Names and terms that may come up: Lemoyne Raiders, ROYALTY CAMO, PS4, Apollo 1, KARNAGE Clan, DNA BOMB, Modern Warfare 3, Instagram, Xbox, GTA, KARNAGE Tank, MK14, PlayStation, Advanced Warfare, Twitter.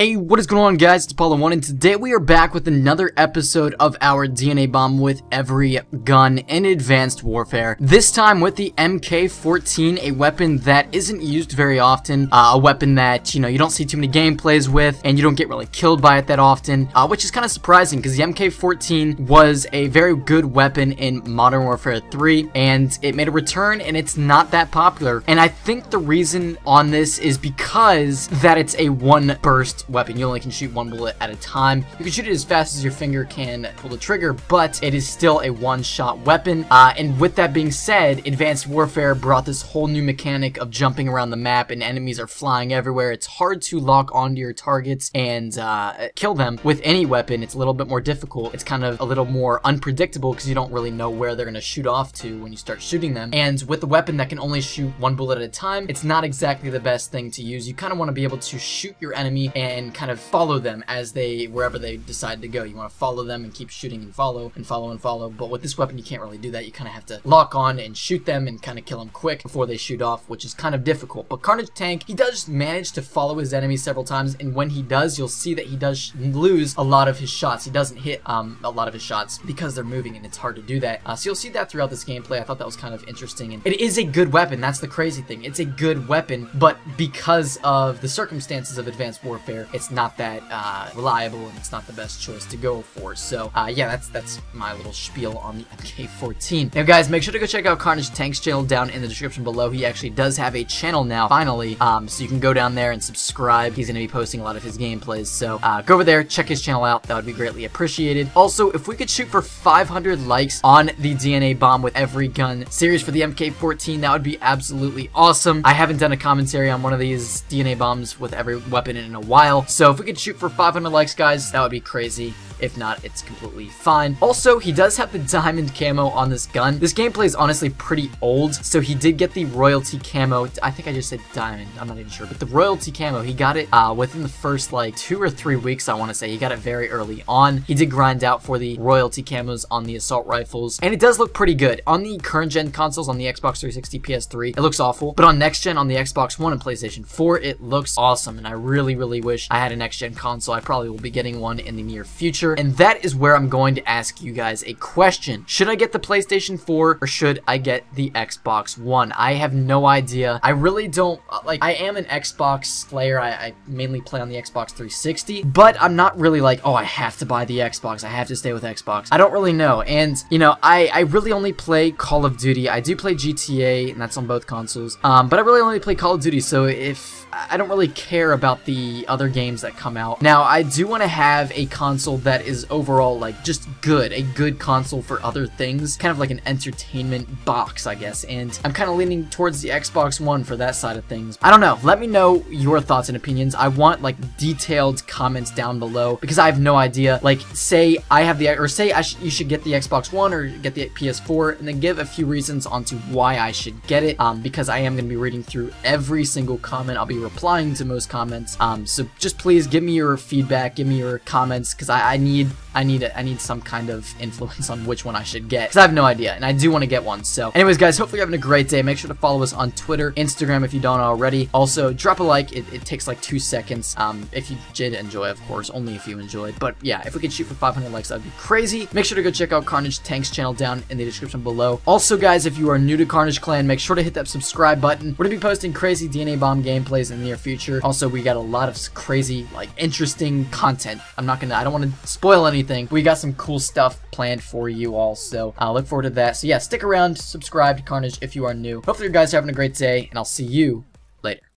Hey, what is going on, guys? It's Apollo 1, and today we are back with another episode of our DNA bomb with every gun in Advanced Warfare. This time with the MK14, a weapon that isn't used very often, a weapon that, you don't see too many gameplays with, and you don't get really killed by it that often, which is kind of surprising, because the MK14 was a very good weapon in Modern Warfare 3, and it made a return, and it's not that popular. And I think the reason on this is because that it's a one-burst weapon. You only can shoot one bullet at a time. You can shoot it as fast as your finger can pull the trigger, but it is still a one-shot weapon. And with that being said, Advanced Warfare brought this whole new mechanic of jumping around the map, and enemies are flying everywhere. It's hard to lock onto your targets and kill them with any weapon. It's a little bit more difficult. It's kind of a little more unpredictable because you don't really know where they're going to shoot off to when you start shooting them. And with a weapon that can only shoot one bullet at a time, it's not exactly the best thing to use. You kind of want to be able to shoot your enemy and kind of follow them as they, wherever they decide to go. You want to follow them and keep shooting and follow and follow and follow. But with this weapon, you can't really do that. You kind of have to lock on and shoot them and kind of kill them quick before they shoot off, which is kind of difficult. But KARNAGE Tank, he does manage to follow his enemies several times, and when he does, you'll see that he does lose a lot of his shots. He doesn't hit a lot of his shots because they're moving, and it's hard to do that. So you'll see that throughout this gameplay. I thought that was kind of interesting, and it is a good weapon. That's the crazy thing. It's a good weapon, but because of the circumstances of Advanced Warfare, it's not that reliable, and it's not the best choice to go for. So yeah, that's my little spiel on the MK14. Now, guys, make sure to go check out KARNAGE Tank's channel down in the description below. He actually does have a channel now, finally, so you can go down there and subscribe. He's going to be posting a lot of his gameplays, so go over there, check his channel out. That would be greatly appreciated. Also, if we could shoot for 500 likes on the DNA bomb with every gun series for the MK14, that would be absolutely awesome. I haven't done a commentary on one of these DNA bombs with every weapon in a while. So if we could shoot for 500 likes, guys, that would be crazy. If not, it's completely fine. Also, he does have the diamond camo on this gun. This gameplay is honestly pretty old, so he did get the royalty camo. I think I just said diamond. I'm not even sure, but the royalty camo, he got it within the first, like, 2 or 3 weeks, I want to say. He got it very early on. He did grind out for the royalty camos on the assault rifles, and it does look pretty good. On the current-gen consoles, on the Xbox 360, PS3, it looks awful, but on next-gen, on the Xbox One and PlayStation 4, it looks awesome, and I really, really wish I had a next-gen console. I probably will be getting one in the near future. And that is where I'm going to ask you guys a question. Should I get the PlayStation 4 or should I get the Xbox One? I have no idea. I really don't, like, I am an Xbox player. I mainly play on the Xbox 360, but I'm not really like, oh, I have to buy the Xbox. I have to stay with Xbox. I don't really know. And, you know, I really only play Call of Duty. I do play GTA, and that's on both consoles, but I really only play Call of Duty, so if I don't really care about the other games that come out. Now, I do want to have a console that is overall, like, just good, a good console for other things, kind of like an entertainment box, I guess, and I'm kind of leaning towards the Xbox One for that side of things. I don't know. Let me know your thoughts and opinions. I want, like, detailed comments down below, because I have no idea. Like, say I have the, or say you should get the Xbox One or get the PS4, and then give a few reasons onto why I should get it, because I am going to be reading through every single comment. I'll be replying to most comments, so just please give me your feedback, give me your comments, because I need some kind of influence on which one I should get, because I have no idea, and I do want to get one. So anyways, guys, hopefully you're having a great day. Make sure to follow us on Twitter, Instagram if you don't already. Also, drop a like. It takes like 2 seconds, if you did enjoy, of course, only if you enjoyed. But yeah, if we could shoot for 500 likes, that'd be crazy. Make sure to go check out KARNAGE Tank's channel down in the description below. Also, guys, if you are new to KARNAGE Clan, make sure to hit that subscribe button. We're going to be posting crazy DNA bomb gameplays in the near future. Also, we got a lot of crazy, like, interesting content. I don't want to spoil anything. We got some cool stuff planned for you all, so I'll look forward to that. So yeah, stick around, subscribe to KARNAGE if you are new. Hopefully you guys are having a great day, and I'll see you later.